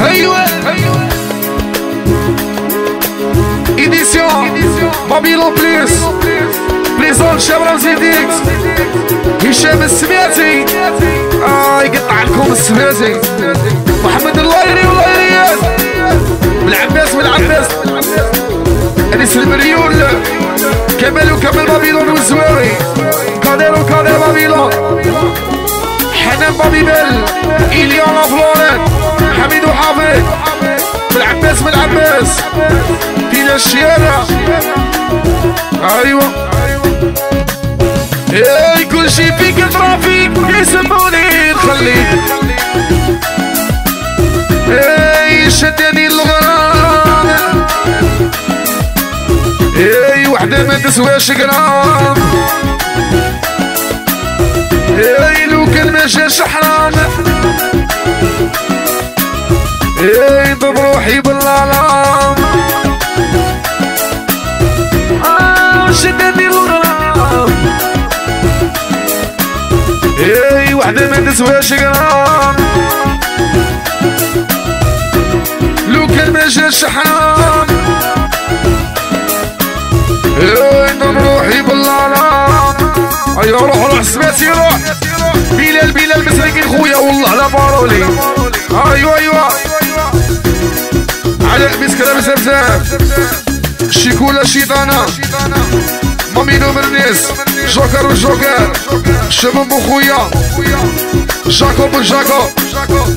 أيوة إديسيون بابيلون بليس بليزون شبرا زيديكس هشام السمياتي يقطع لكم السمياتي محمد اللايري واللايريات بالعباس والعباس أنيس المريول كمال وكمال بابيلون والزواري كادير وكادير بابيلون حنان بابيبال إليانا فلورين حميد وحافظ بالعباس بالعباس فينا الشيارة أيوة ياي كلشي فيك الترافيك يسموني الخليل ياي شداني الغرام ياي وحدة ما تسواش غرام ياي لو كان ما جاش حرام ياي ضرب روحي بالعلام شداني الغرام ياي وحدة ما تسواش غرام لو كان ما جاش حرام ياي ضرب روحي بالعلام أيوا روح سمعتي روح بلال بلال مساكين خويا والله على بارولي أيوا على البس كلام زبزاب شيكولا شيطانة مامينو برنيس جوكر وجوكر شباب بخويا جاكوب وجاكوب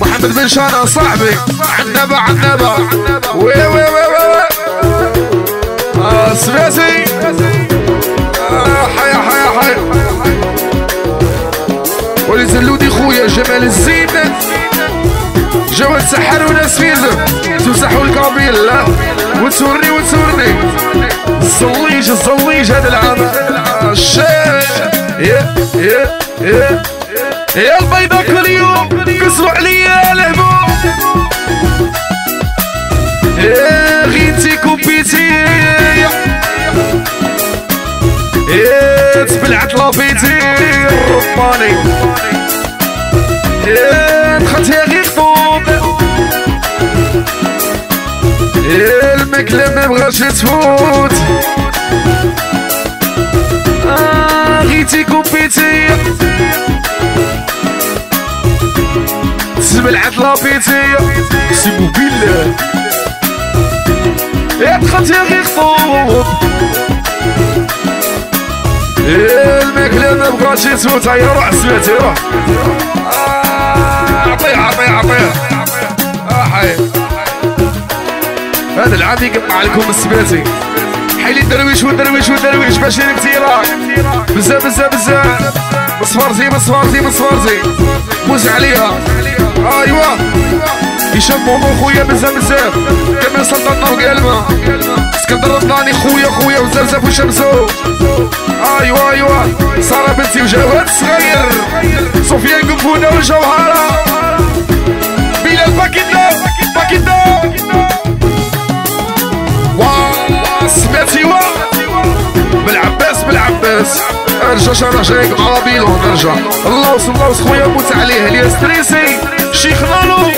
محمد بن شانا صاحبي عنابة عنابة وي وي وي وي سمعتي حيا حيا حيا ولي زلودي خويا جمال الزين جواد سحر وناس فيزم تمسحوا الكابيل لا وتسورني وتسورني الزويج الزويج هذا العام الشيخ يا البيضا كل يوم كسروا عليا الهموم يا غيتي كوبيتي يا تبلعت لافيتي الرباني يا دخلتي غير الماكلة ما بغاش تفوت غيتي كوبيتي تبلعت لابيتي سيبو بالله يا دخلتي غير خطوط الماكلة ما بغاش تفوت هيا روح سمعتي روح عطيها عطيها عطيها هذا العام يقطع لكم السباتي حيلي الدرويش والدرويش والدرويش باش نمتيراك بزاف بزاف بزاف مصفرتي مصفرتي مصفرتي فوز عليها ايوا هشام بومو خويا بزاف بزاف كما سلطنا وقالما اسكندر الطاني خويا خويا وزرزف وشمسو ايوا ايوا ساره بنتي وجواد صغير صوفيا قنفونه وجوهره بلا باكيتو باكيتو سمعتي وا بالعباس بالعباس ارجع شرح جايك عربي لو نرجع الله الله خويا موت عليه اليا ستريسي شيخ نانو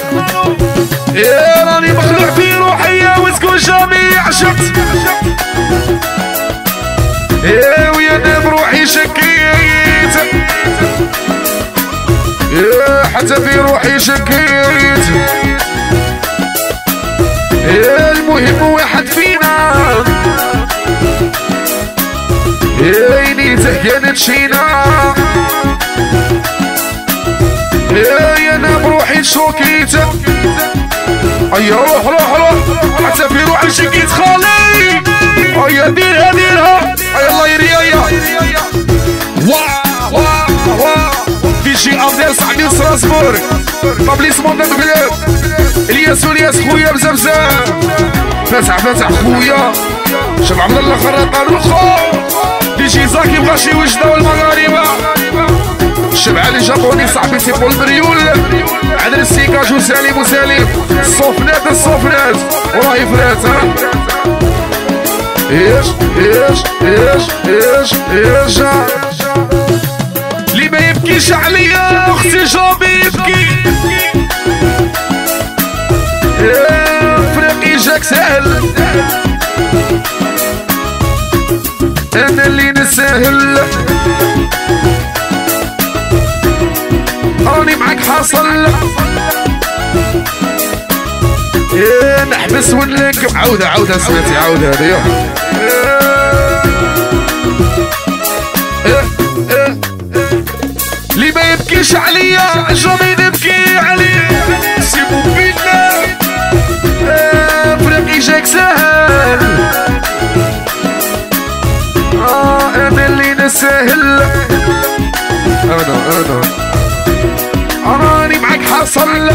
يا راني مخلوع في روحي يا وتكون جامي عشقت يا ويا داب روحي شكيت يا حتى في روحي شكيت يا المهم واحد فينا يا عيني تهيانة تشينا يا انا بروحي شوكيت ايا روح روح روح حتى في روحي شكيت خالي ايا ديرها ديرها ايا الله يري ايا واو واو واو دي جي امدير سعدي سراسبورغ طابليسمون دات بلاد الياس والياس خويا بزاف بزاف فاتح فاتح خويا شوف عبد الله خراطه الخو دي جي زاكي بغا شي وجده والمغاربه الشبعه اللي جابوني صاحبي تيبو المريول عدل السيكاج وسالم وسالم الصوفنات الصوفنات وراهي فرات ايش ايش ايش ايش ايش اللي ما يبكيش عليا اختي جامي يبكي لك سهل انا اللي نسهل لك راني معاك حاصل يا نحبس ونلك عودة عودة سمعتي عودة هذه اللي ما يبكيش عليا جامي نبكي عليه سيبو بينا فريقي جاك سهل انا اللي نسهل انا راني معاك حاصل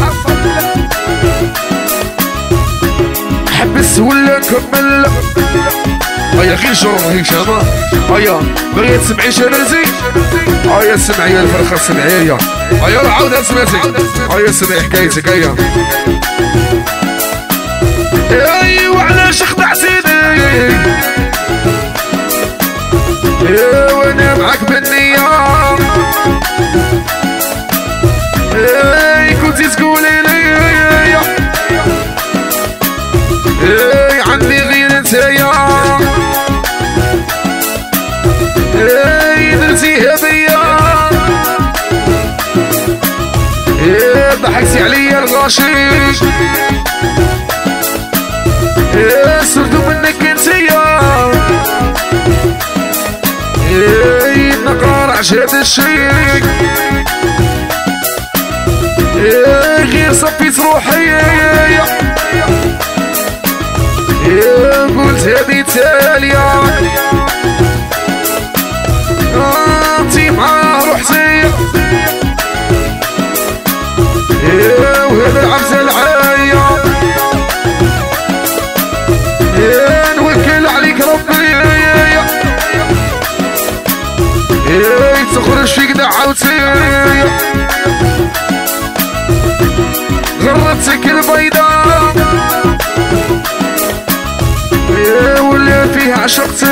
حبس ولا كمل هيا غير جرى هيك شباب هيا بغيت تسمعي شرزي هيا سمعي الفرخه سمعي هيا عاود اسمعي هيا سمعي حكايتك هيا ايوا علاش خدع سيدي ايوا انا معاك بالنية اي كنتي تقولي لي اي عندي غير نتايا اي درتيها بيا اي ضحكتي عليا الغاشيش اي سردو منك انتيا اي نقار عجبت الشيك اي غير صفيت روحي يا قلت هذي تاليا انتي معاه روحتي يا وهذا العبزة العاية يا نوكل عليك ربي يا تخرج فيك دعوتي غرتك البيضاء ولا فيها عشقتي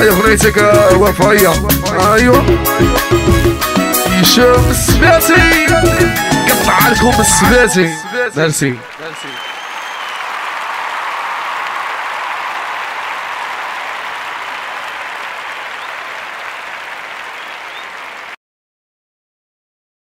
ايوا غنيتك وفايا ايوا يشوف السباتي قطع لكم السباتي ميرسي.